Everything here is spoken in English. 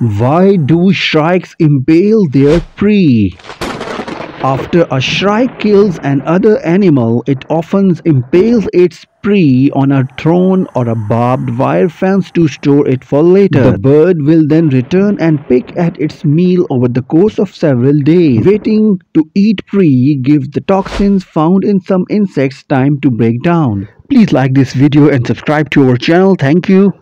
Why do shrikes impale their prey? After a shrike kills another animal, it often impales its prey on a thorn or a barbed wire fence to store it for later. The bird will then return and pick at its meal over the course of several days. Waiting to eat prey gives the toxins found in some insects time to break down. Please like this video and subscribe to our channel. Thank you.